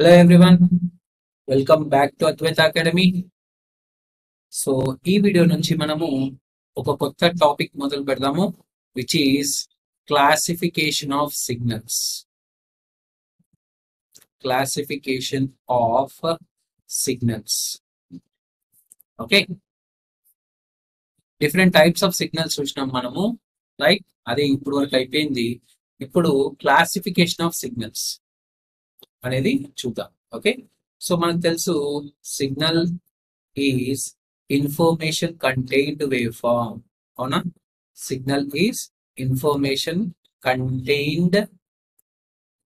Hello everyone, welcome back to Advaitha Academy. So, this video nunchi manamu oka kotta topic modalu pedamu, which is classification of signals. Classification of signals. Okay. Different types of signals chusinam manamu, right? Ade ippudu varaku ayipoyindi. Ippudu classification of signals. Okay, so man tells you signal is information contained waveform. Signal is information contained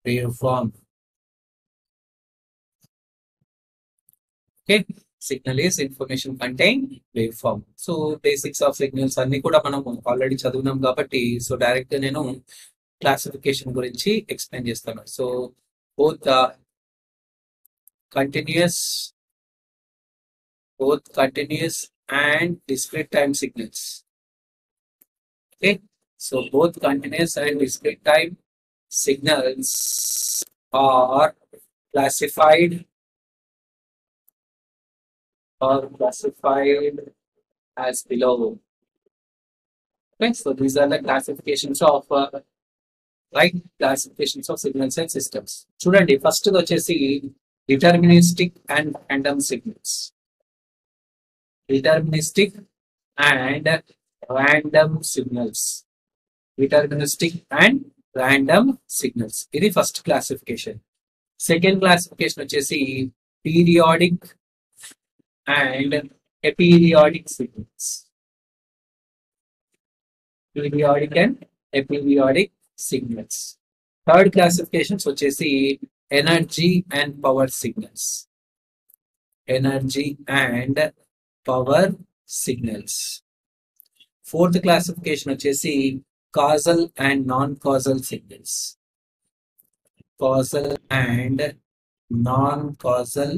waveform. Okay, signal is information contained waveform. So basics of signals are already chadunam kabatti. So direct nenu classification gurinchi explain chestanu. So both continuous and discrete time signals. Okay, so both continuous and discrete time signals are classified as below. Okay, so these are the classifications of right classifications of signals and systems. Chudandi, first vachesi deterministic and random signals. Deterministic and random signals. Deterministic and random signals. This is the first classification. Second classification vachesi periodic and aperiodic signals. Periodic and aperiodic signals. Third classification, so chesi energy and power signals. Energy and power signals. Fourth classification, chesi causal and non-causal signals. Causal and non-causal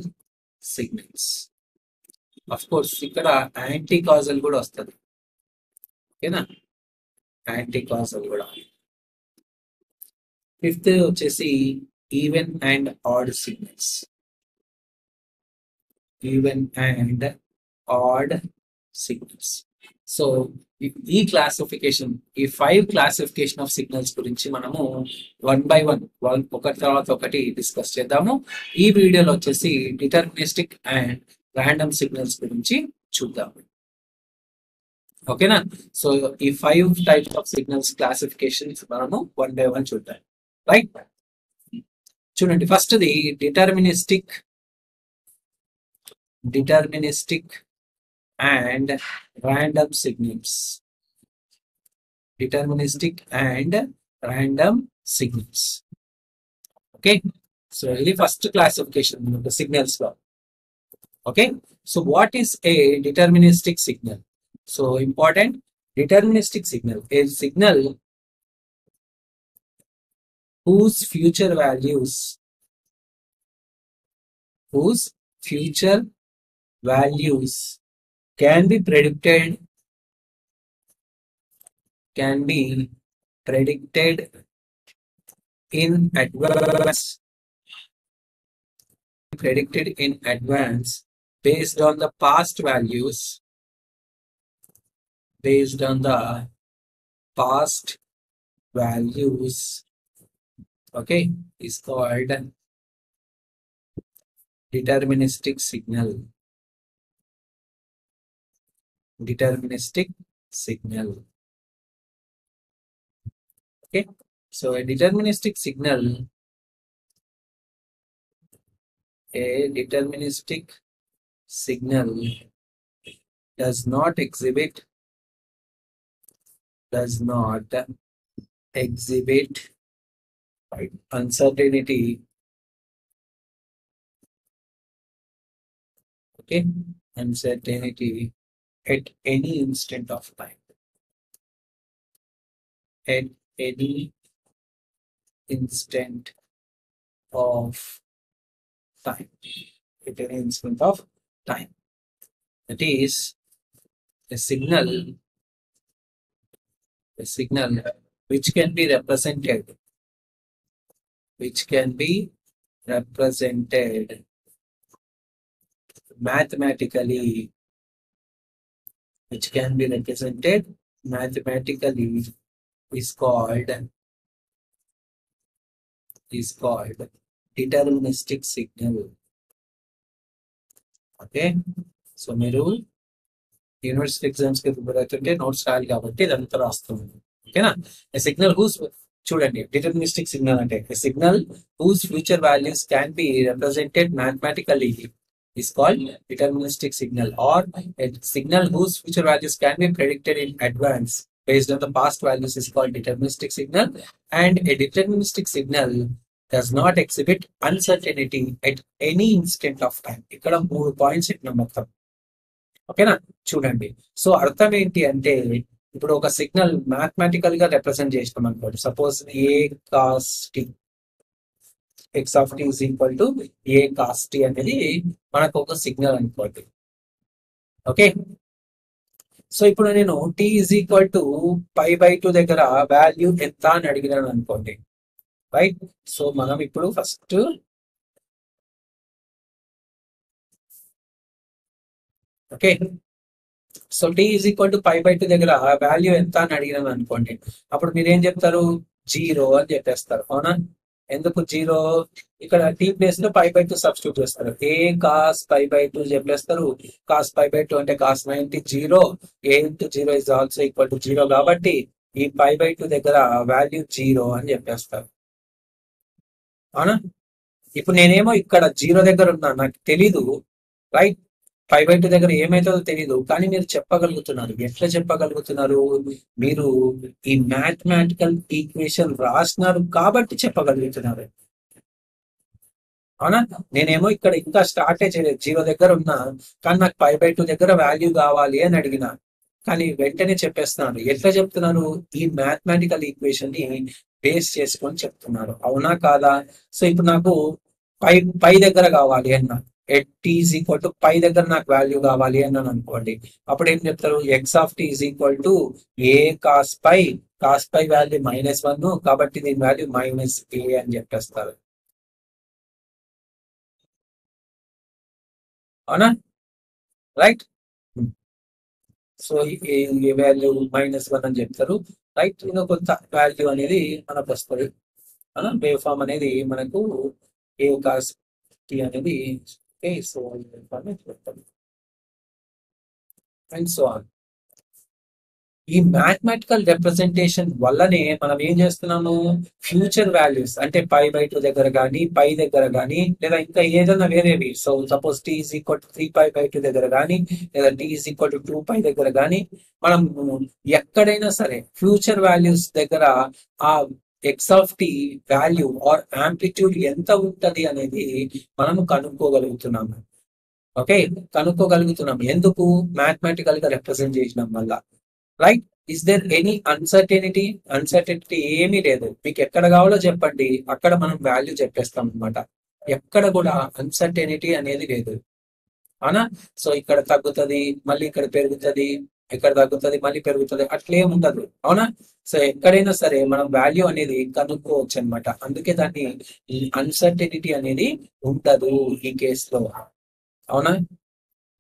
signals. Of course, ikkada anti-causal kuda ostadi. Okay na? Anti-causal kuda. Fifth, even and odd signals. Even and odd signals. So, this classification, these five classification of signals, manamu one by one discuss chedamu. Ee video lo chesi deterministic and random signals gurinchi chudamu. Okay na? So, these five types of signals classifications manamu one by one chudamu. Right? Chudandi, first the deterministic and random signals. Deterministic and random signals. Okay. So the first classification of the signals. Okay. So what is a deterministic signal? So important, deterministic signal. A signal whose future values can be predicted in advance based on the past values okay, is called deterministic signal. Deterministic signal. Okay, so a deterministic signal does not exhibit uncertainty. Okay, uncertainty at any instant of time. At any instant of time. At any instant of time. That is a signal which can be represented represented mathematically, which can be represented mathematically, is called deterministic signal. Okay, so Meru university exams ke notes raali kabatti idananta rastunnam. Okay na, a signal whose chudandi deterministic signal ante a signal whose future values can be represented mathematically is called deterministic signal, or a signal whose future values can be predicted in advance based on the past values is called deterministic signal. And a deterministic signal does not exhibit uncertainty at any instant of time. Ikkada 3 points itna mattham. Okay na, chudandi. So artham enti ante ippudu oka signal mathematical ga represent chestam anukondi. Suppose a cos t, x of t is equal to a cos t anedi manaku oka signal anukondi. Okay, so ippudu nenu t is equal to π/2 daggara value entha ani adigiranu anukondi, right? So manam ippudu first okay, so t is equal to π/2 దగ్గర value ఎంత అని అడిగినాను అనుకోండి, అప్పుడు మీరు ఏం చెప్తారు? 0 అని చెప్పేస్తారు. అవునా? ఎందుకు 0? ఇక్కడ t ప్లేస్ లో π/2 సబ్స్టిట్యూట్ చేస్తారు. a cos π/2 చెప్పేస్తారు. cos π/2 అంటే cos 90 0, a into 0 is also equal to 0, కాబట్టి ఈ π/2 దగ్గర వాల్యూ 0 అని చెప్పేస్తారు. అవునా? ఇప్పుడు నేనేమో ఇక్కడ 0 దగ్గర ఉన్నా, నాకు తెలీదు, రైట్? π/2 దగ్గర ఏమైతుందో తెలియదు, కానీ మీరు చెప్పగలుగుతున్నారు. ఎట్లా చెప్పగలుగుతున్నారు? మీరు ఈ మ్యాథమెటికల్ ఈక్వేషన్ రాస్తున్నారు కాబట్టి చెప్పగలుగుతున్నారు. అవునా? నేనేమో ఇక్కడ ఇంకా స్టార్టే చేయలేదు, 0 దగ్గర ఉన్నా, కానీ నాకు π/2 దగ్గర వాల్యూ కావాలి అని అడిగినా, కానీ వెంటనే చెప్పేస్తున్నాను. ఎట్లా చెప్తున్నారు? ఈ మ్యాథమెటికల్ ఈక్వేషన్ ని బేస్ చేసుకొని చెప్తున్నారు. అవునా కాదా? సో ఇప్పుడు నాకు పై దగ్గర కావాలి అన్నా, at t is equal to pi దగ్గర నాకు వాల్యూ కావాలి అని అనుకోండి, అప్పుడు ఏం చెప్తారు? x of t is equal to a cos pi, cos pi value -1, కాబట్టి దీని వాల్యూ -a అని చెప్పేస్తారు. అవునా? రైట్? సో ఈ వాల్యూ -1 అని చెప్తారు, రైట్? ఇంకా కొంత వాల్యూ అనేది మనకు వస్తుంది. అవునా? వేవ్ ఫామ్ అనేది మనకు a cos t అనేది okay, so and so on. ఈ మ్యాథమెటికల్ రిప్రజెంటేషన్ వల్లనే మనం ఏం చేస్తున్నాము? ఫ్యూచర్ వాల్యూస్ అంటే π/2 దగ్గర కానీ, π దగ్గర కానీ, లేదా ఇంకా ఏదైనా వేరేవి, so suppose t is equal to 3π/2 దగ్గర కానీ, లేదా t is equal to 2π దగ్గర కానీ, మనం ఎక్కడైనా సరే ఫ్యూచర్ వాల్యూస్ దగ్గర ఆ x of t value or amplitude ఎంత ఉంటది అనేది మనం కనుక్కోగలుగుతున్నాము. ఓకే, కనుక్కోగలుగుతున్నాం. ఎందుకు? మ్యాథమెటికల్ గా రిప్రజెంట్ చేయడం వల్ల, right? Is there any uncertainty? Uncertainty ఏమీ లేదు. మీకు ఎక్కడ కావాలో చెప్పండి, అక్కడ మనం వాల్యూ చెప్పేస్తాం అనమాట. ఎక్కడ కూడా అన్సర్టెనిటీ అనేది లేదు. అవునా? సో ఇక్కడ తగ్గుతుంది, మళ్ళీ ఇక్కడ పెరుగుతుంది, ఇక్కడ తగ్గుతుంది, మళ్ళీ పెరుగుతుంది, అట్లేం ఉండదు. అవునా? సో ఎక్కడైనా సరే మనం వాల్యూ అనేది కనుక్కోవచ్చు అనమాట. అందుకే దాన్ని అన్సర్టెనిటీ అనేది ఉండదు ఈ కేసులో. అవునా?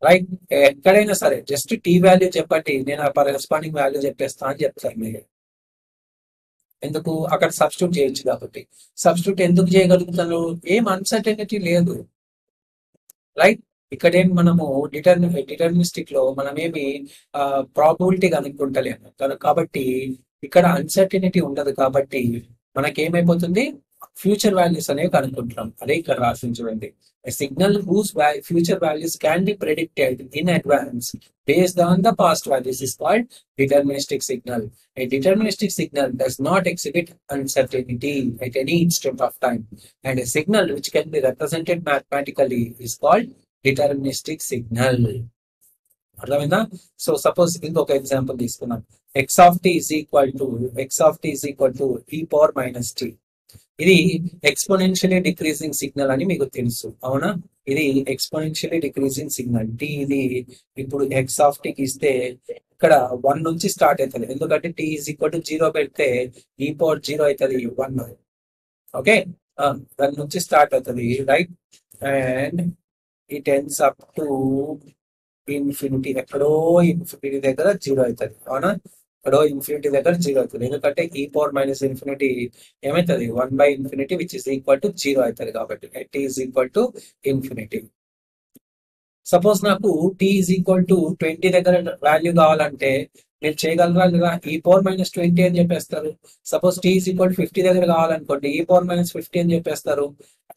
రైట్? ఎక్కడైనా సరే జస్ట్ t వాల్యూ చెప్పండి, నేను ఆ కరెస్పాండింగ్ వాల్యూ చెప్పేస్తా అని చెప్తాను మీరు. ఎందుకు? అక్కడ సబ్స్టిట్యూట్ చేయొచ్చు కాబట్టి. సబ్స్టిట్యూట్ ఎందుకు చేయగలుగుతాను? ఏం అన్సర్టెనిటీ లేదు, రైట్? ఇక్కడేమి మనము డిటర్మినిస్టిక్ లో మనమేమి ప్రాబిలిటీ కనుక్కుంటలేము కదా, కాబట్టి ఇక్కడ అన్సర్టెనిటీ ఉండదు. కాబట్టి మనకేమైపోతుంది? ఫ్యూచర్ వాల్యూస్ అనేవి కనుక్కుంటున్నాం. అదే ఇక్కడ రాసి చూడండి, signal whose future values can be predicted in advance based on the past values is called deterministic signal. A deterministic signal does not exhibit uncertainty at any instant of time, and a signal which can be represented mathematically is called deterministic signal. అర్థమైందా? So suppose ఇంకొక example తీసుకున్నాం. x of t is equal to e⁻ t. ఇది exponentially decreasing signal అని మీకు తెలుసు. అవునా? ఇది exponentially decreasing signal. t ఇది ఇప్పుడు x of t కి ఇస్తే ఇక్కడ 1 నుంచి స్టార్ట్ అవుతుంది, ఎందుకంటే t is equal to 0 పెడితే e⁻0 అవుతుంది 1. ఓకే, దాని నుంచి స్టార్ట్ అవుతుంది right and it ends up to infinity ఎక్కడో ఇన్ఫినిటీ దగ్గర జీరో అవుతుంది అవునా ఎక్కడో ఇన్ఫినిటీ దగ్గర జీరో అవుతుంది ఎందుకంటే ఈ పవర్ మైనస్ ఇన్ఫినిటీ ఏమవుతుంది 1/∞ which is equal to zero అవుతుంది కాబట్టి t is equal to infinity suppose నాకు టీ ఈజ్ ఈక్వల్ టు 20 దగ్గర వాల్యూ కావాలంటే మీరు చేయగలరా లేదా ఈ పవర్ -20 అని చెప్పేస్తారు సపోజ్ టీ ఈజ్ ఈక్వల్ 50 దగ్గర కావాలనుకోండి ఈ పవర్ -50 అని చెప్పేస్తారు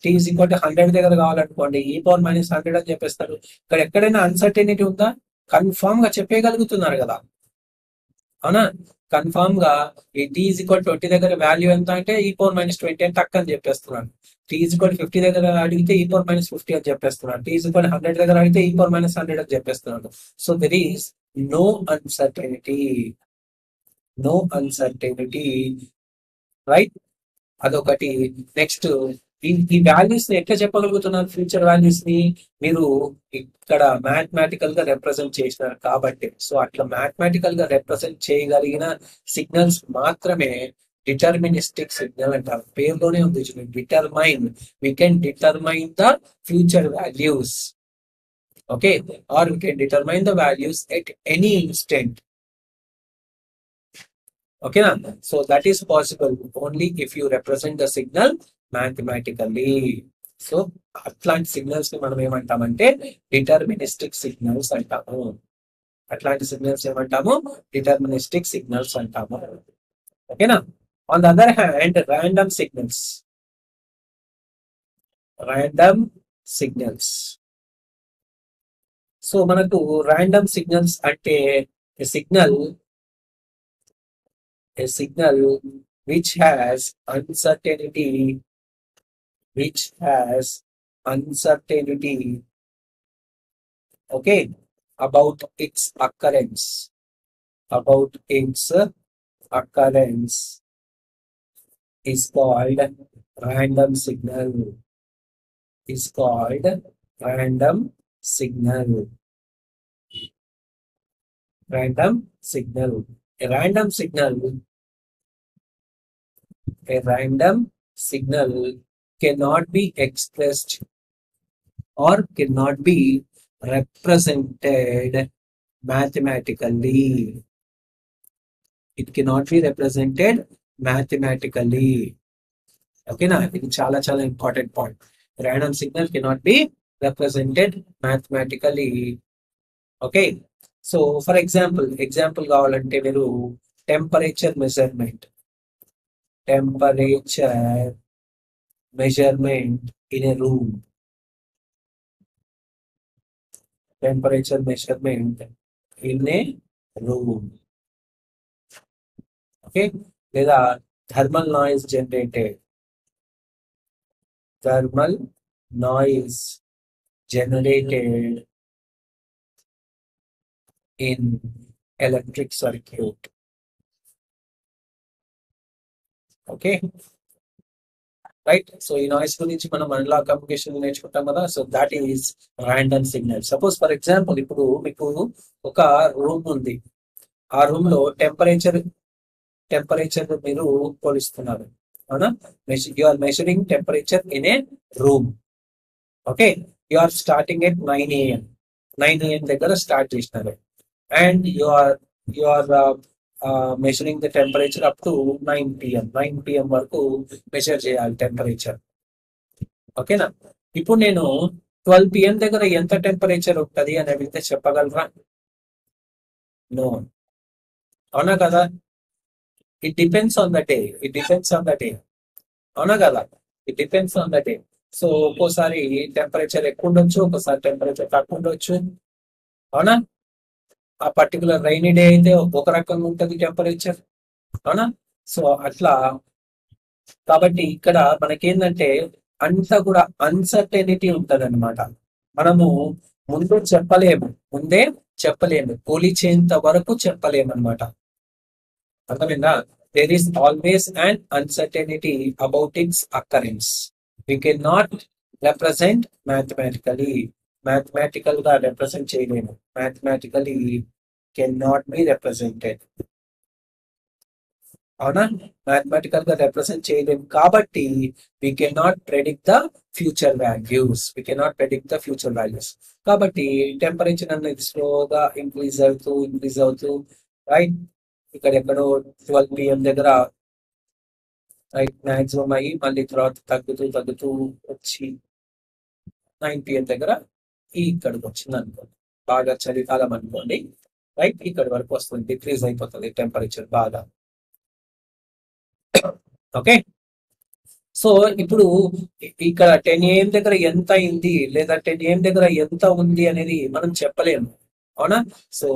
టీ ఈజ్ ఈక్వల్ 100 దగ్గర కావాలనుకోండి ఈ పవర్ -100 అని చెప్పేస్తారు ఇక్కడ ఎక్కడైనా అన్సర్టెనిటీ ఉందా కన్ఫర్మ్ గా చెప్పగలుగుతున్నారు కదా అవునా కన్ఫర్మ్ గా ఈ టీ ఈజ్ ఈక్వల్ 20 దగ్గర వాల్యూ ఎంత అంటే ఈ పవర్ -20 అని తక్కువ అని చెప్పేస్తున్నాను టీ ఈజ్ ఈక్వల్ 50 దగ్గర అడిగితే ఈ పవర్ -50 అని చెప్పేస్తున్నాను టీ ఈజ్ ఈక్వల్ 100 దగ్గర అడిగితే ఈ పవర్ -100 అని చెప్పేస్తున్నాను so there is no uncertainty right adokati next ee values ni etla cheppagalugutunnaru future values ni meeru ikkada mathematical ga represent chesaru kabatti so atla mathematical ga represent cheyagalina signals maatrame deterministic signal antaru pair lone undi chudandi determine we can determine the future values okay or we can determine the values at any instant okay na so that is possible only if you represent the signal mathematically so atlanti signals ni manam em antam ante deterministic signals antamu atlanti signals em antamu deterministic signals antamu okay na on the other hand random signals so manaku random signals ante a signal which has uncertainty okay about its occurrence is called random signal a random signal cannot be expressed or cannot be represented mathematically okay na idi chala important point random signal cannot be represented mathematically okay so for example kavalante veru temperature measurement in a room okay there are thermal noise generated in electric circuit okay right so in noise gurinchi manam anla communication nechchukuntam kada so that is random signal suppose for example ippudu meeku oka room undi aa room lo temperature meeru kolistunnaru ana you are measuring temperature in a room okay you are starting at 9 am దగ్గర start చేస్తారు and you are measuring the temperature up to 9 pm వరకు measure చేయాలి temperature ఓకేనా ఇప్పుడు నేను 12 pm దగ్గర ఎంత temperature ఉంటది అని అడిగితే చెప్పగలరా నో అవునా కదా it depends on the day అవునా కదా it depends on the day so ఒక్కోసారి టెంపరేచర్ ఎక్కువ ఉండొచ్చు ఒక్కోసారి టెంపరేచర్ తక్కువ ఉండొచ్చు అవునా ఆ పర్టికులర్ రైనీ డే అయితే ఒక రకంగా ఉంటుంది టెంపరేచర్ అవునా సో అట్లా కాబట్టి ఇక్కడ మనకేంటంటే అంతా కూడా అన్సర్టెనిటీ ఉంటుంది అనమాట మనము ముందే చెప్పలేము పోలిచేంత వరకు చెప్పలేము అనమాట అర్థమైందా there is always and uncertainty about its occurrence we cannot represent mathematically ga represent cheyalem mathematically cannot be represented Mathematical represent చేయలేము కాబట్టి we cannot predict the future values. కాబట్టి టెంపరేచర్ అనేది స్లోగా ఇంక్రీజ్ అవుతూ రైట్ ఇక్కడ ఎక్కడో 12 PM దగ్గర right maximum అయ్యి మళ్ళీ తర్వాత తగ్గుతూ వచ్చి 9 PM దగ్గర ఇక్కడికి వచ్చింది అనుకోండి. బాగా చలికాలం అనుకోండి రైట్ ఇక్కడ వరకు వస్తుంది, డిక్రీజ్ అయిపోతుంది టెంపరేచర్ బాగా. ఓకే సో ఇప్పుడు ఇక్కడ 10 AM దగ్గర ఎంత అయింది లేదా 10 AM దగ్గర ఎంత ఉంది అనేది మనం చెప్పలేము అవునా. సో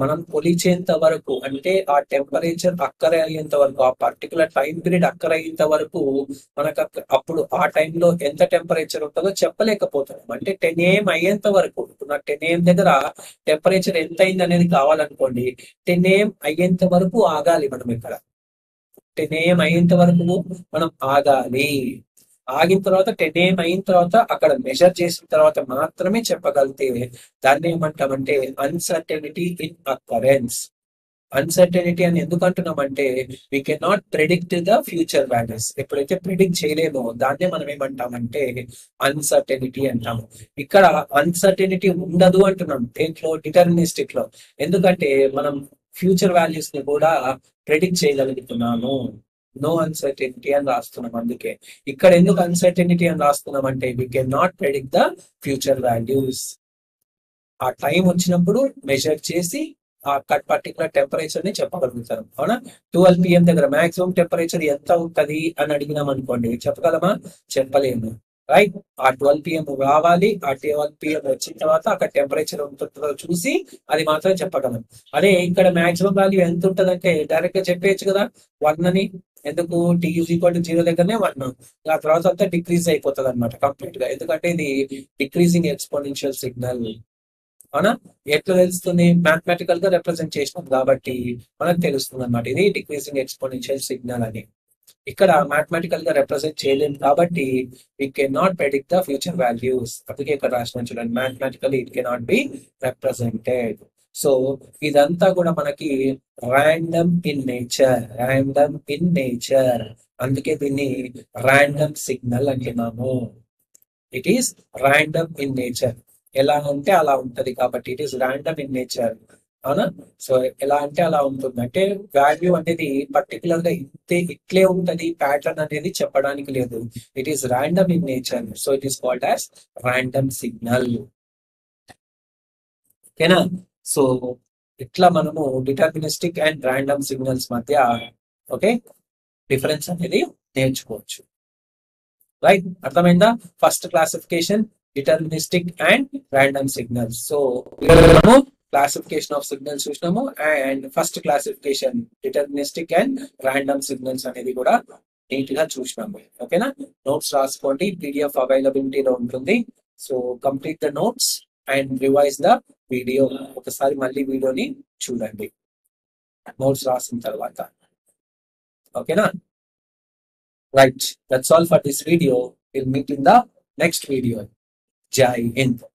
మనం కొలిచేంత వరకు అంటే ఆ టెంపరేచర్ అక్కర అయ్యేంత వరకు ఆ పర్టికులర్ టైం పీరియడ్ అక్కర అయ్యేంత వరకు మనకు అప్పుడు ఆ టైంలో ఎంత టెంపరేచర్ ఉంటుందో చెప్పలేకపోతున్నాం. అంటే 10 AM అయ్యేంత వరకు ఇప్పుడు నాకు 10 AM దగ్గర టెంపరేచర్ ఎంత అయింది అనేది కావాలనుకోండి, 10 AM అయ్యేంత వరకు ఆగాలి మనం ఇక్కడ. 10 AM అయ్యేంత వరకు మనం ఆగాలి, ఆగిన తర్వాత 10 AM అయిన తర్వాత అక్కడ మెజర్ చేసిన తర్వాత మాత్రమే చెప్పగలితే దాన్ని ఏమంటామంటే అన్సర్టెనిటీ ఇన్ అకరెన్స్. అన్సర్టెనిటీ అని ఎందుకు అంటున్నామంటే we can not predict the future values. ఎప్పుడైతే ప్రిడిక్ట్ చేయలేమో దాన్నే మనం ఏమంటామంటే అన్సర్టెనిటీ అంటాము. ఇక్కడ అన్సర్టెనిటీ ఉండదు అంటున్నాం దేంట్లో, డిటర్మినిస్టిక్ లో. ఎందుకంటే మనం ఫ్యూచర్ వాల్యూస్ ని కూడా ప్రిడిక్ట్ చేయగలుగుతున్నాము, నో అన్సర్టెనిటీ అని రాస్తున్నాం. అందుకే ఇక్కడ ఎందుకు అన్సర్టెనిటీ అని రాస్తున్నాం అంటే we can not predict the future values. ఆ టైం వచ్చినప్పుడు మెజర్ చేసి ఆ పర్టికులర్ టెంపరేచర్ ని చెప్పగలుగుతాం అవునా. 12 PM దగ్గర మాక్సిమం టెంపరేచర్ ఎంత ఉంటుంది అని అడిగినాం అనుకోండి, చెప్పగలమా? చెప్పలేము రైట్. ఆ 12 PM రావాలి, ఆ 12 PM వచ్చిన తర్వాత అక్కడ టెంపరేచర్ ఉంటుందో చూసి అది మాత్రం చెప్పగలం. అదే ఇక్కడ మాక్సిమం వాల్యూ ఎంత ఉంటుంది అంటే డైరెక్ట్ గా చెప్పేయచ్చు కదా 1 అని. ఎందుకు T = 0 దగ్గరనే 1, ఆ తర్వాత అంతా డిక్రీజ్ అయిపోతుంది అనమాట కంప్లీట్ గా. ఎందుకంటే ఇది డిక్రీజింగ్ ఎక్స్పోనెన్షియల్ సిగ్నల్ అవునా. ఎట్లా తెలుస్తుంది? మ్యాథమెటికల్ గా రిప్రజెంట్ చేసినాం కాబట్టి మనకు తెలుస్తుంది అనమాట ఇది డిక్రీజింగ్ ఎక్స్పోనెన్షియల్ సిగ్నల్ అని. ఇక్కడ మ్యాథమెటికల్ గా రిప్రజెంట్ చేయలేము కాబట్టి we can not predict the future values. అందుకే ఇక్కడ రాసిన చూడండి mathematical it cannot be represented. So ఇదంతా కూడా మనకి ర్యాండమ్ ఇన్ నేచర్ అందుకే దీన్ని ర్యాండమ్ సిగ్నల్ అంటున్నాము. It is random in nature, ఎలా అంటే అలా ఉంటది కాబట్టి it is random in nature అవునా. సో ఎలా అంటే అలా ఉంటుంది అంటే వాల్యూ అనేది పర్టికులర్ గా ఇట్లే ఉంటది, ప్యాటర్న్ అనేది చెప్పడానికి లేదు. It is random in nature so it is called as random signal. ఓకేనా? సో ఇట్లా మనము డిటర్మినిస్టిక్ అండ్ ర్యాండమ్ సిగ్నల్స్ మధ్య ఓకే డిఫరెన్స్ అనేది నేర్చుకోవచ్చు రైట్. అర్థమైందా? First classification deterministic and random signals. So మనము క్లాసిఫికేషన్ ఆఫ్ సిగ్నల్స్ చూసినాము and first classification deterministic and random signals అనేది కూడా నీట్ గా చూసినాము. ఓకేనా? నోట్స్ రాసుకోండి, PDF అవైలబిలిటీలో ఉంటుంది. So complete the notes and revise the video. ఒకసారి మళ్ళీ వీడియోని చూడండి నోట్స్ రాసిన తర్వాత. ఓకేనా? Right, that's all for this video. Will meet in the next video. జై హింద్.